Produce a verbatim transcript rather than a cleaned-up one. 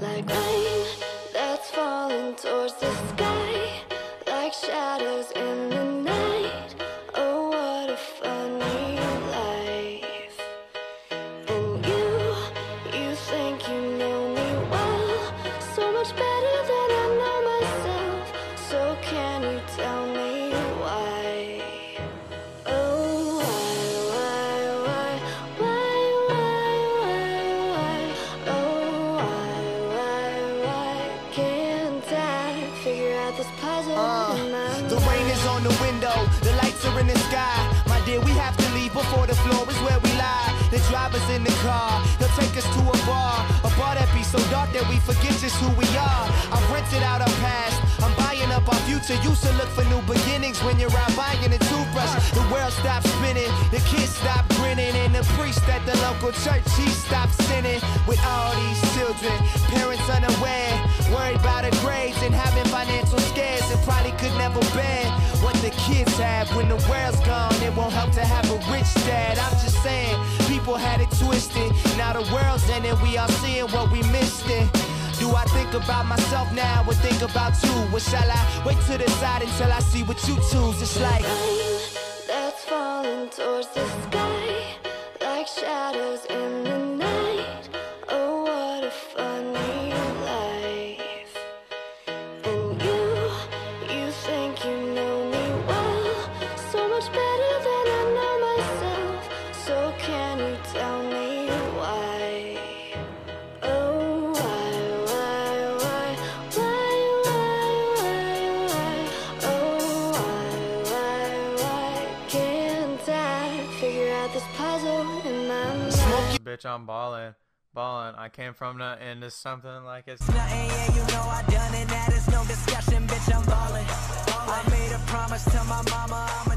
Like rain that's falling towards the sky, like shadows in the night. Oh, what a funny life. And you, you think you know me well, so much better than I know myself. So can you tell me why? Oh, why, why, why, why, why, why, why? Oh, why, why, why can't I figure out this puzzle uh, in my mind? The rain is on the window, the lights are in the sky. My dear, we have to leave before the floor is where we lie. The driver's in the car, he'll take us to a bar, a bar that be so dark that we forget just who we are. I've rented out our past, I'm buying up our future. Used to look for new beginnings when you're out buying a toothbrush. The world stopped spinning, the kids stopped grinning, and the priest at the local church, he stopped sinning. With all these children, parents unaware, worried about the grades and having financial scares, and probably could never bear what the kids have. When the world's gone, it won't help to have a rich dad. I'm just saying, people had it twisted. Now the world's ending, we all seeing what we missed it. Do I think about myself now, or think about you? Or shall I wait to decide until I see what you choose? It's like rain that's falling towards the sky, like shadows in the night. Oh, what a funny life. And you, you think you know me well, so much better than I know myself. So can you tell me why? Oh, why, why, why, why, why, why, why? Oh, why, why, why can't I figure out this puzzle in my mind? Bitch, I'm ballin', ballin'. I came from nothing into something like it's nothing. Yeah, you know I done it. That is no discussion, bitch. I'm ballin'. I made a promise to my mama. I'm a